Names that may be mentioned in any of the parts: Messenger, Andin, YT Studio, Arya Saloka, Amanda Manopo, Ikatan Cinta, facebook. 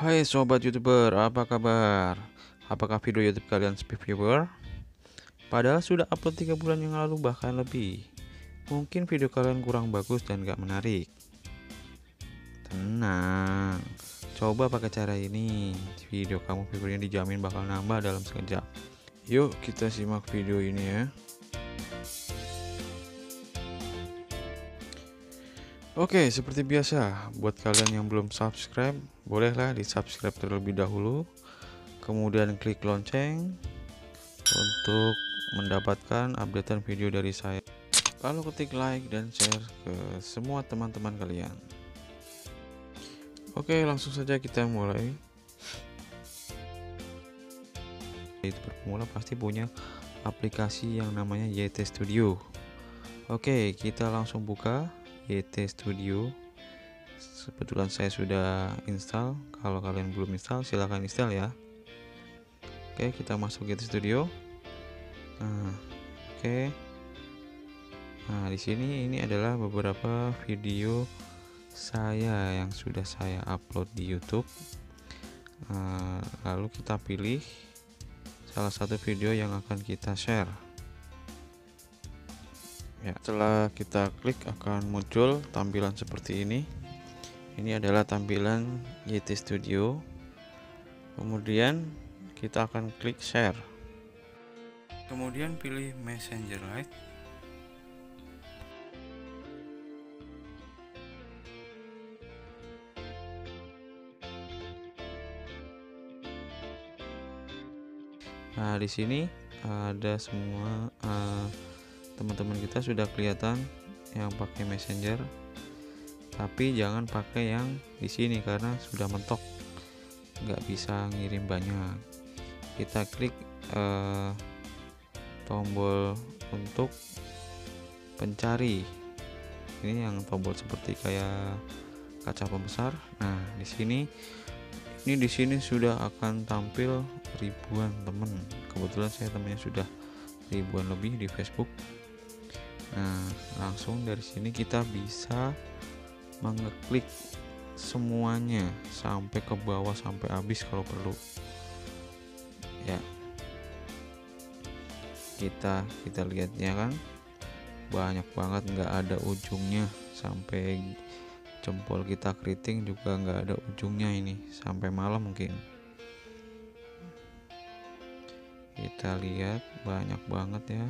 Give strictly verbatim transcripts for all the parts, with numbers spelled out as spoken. Hai sobat youtuber, apa kabar? Apakah video YouTube kalian sepi viewer? Padahal sudah upload tiga bulan yang lalu bahkan lebih. Mungkin video kalian kurang bagus dan gak menarik. Tenang, coba pakai cara ini. Video kamu viewernya dijamin bakal nambah dalam sekejap. Yuk kita simak video ini ya. Oke, seperti biasa, buat kalian yang belum subscribe, bolehlah di subscribe terlebih dahulu, kemudian klik lonceng untuk mendapatkan updatean video dari saya, lalu ketik like dan share ke semua teman-teman kalian. Oke, langsung saja kita mulai. Itu pemula pasti punya aplikasi yang namanya Y T Studio. Oke, kita langsung buka Y T Studio. Kebetulan saya sudah install. Kalau kalian belum install, silahkan install ya. Oke, kita masuk Y T Studio. Nah, oke. Nah, di sini ini adalah beberapa video saya yang sudah saya upload di YouTube. Nah, lalu kita pilih salah satu video yang akan kita share. Ya, setelah kita klik akan muncul tampilan seperti ini. Ini adalah tampilan Y T Studio. Kemudian kita akan klik share. Kemudian pilih Messenger Lite. Nah, di sini ada semua uh, teman-teman kita sudah kelihatan yang pakai Messenger, tapi jangan pakai yang di sini karena sudah mentok, nggak bisa ngirim banyak. Kita klik eh, tombol untuk pencari, ini yang tombol seperti kayak kaca pembesar. Nah, di sini ini di sini sudah akan tampil ribuan teman. Kebetulan saya temannya sudah ribuan lebih di Facebook. Nah, langsung dari sini kita bisa mengeklik semuanya sampai ke bawah sampai habis kalau perlu. Ya. Kita kita lihatnya kan banyak banget, nggak ada ujungnya, sampai jempol kita keriting juga nggak ada ujungnya ini, sampai malam mungkin. Kita lihat banyak banget ya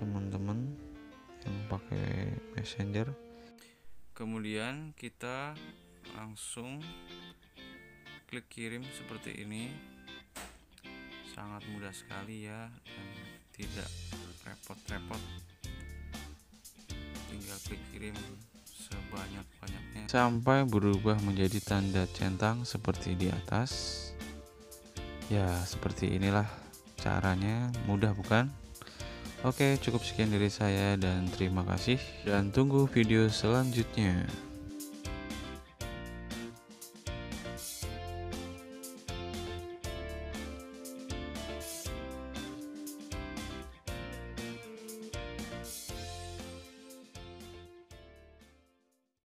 teman-teman yang pakai Messenger. Kemudian kita langsung klik kirim seperti ini, sangat mudah sekali ya dan tidak repot-repot, tinggal klik kirim sebanyak-banyaknya sampai berubah menjadi tanda centang seperti di atas. Ya, seperti inilah caranya, mudah bukan? Oke, cukup sekian dari saya dan terima kasih, dan tunggu video selanjutnya.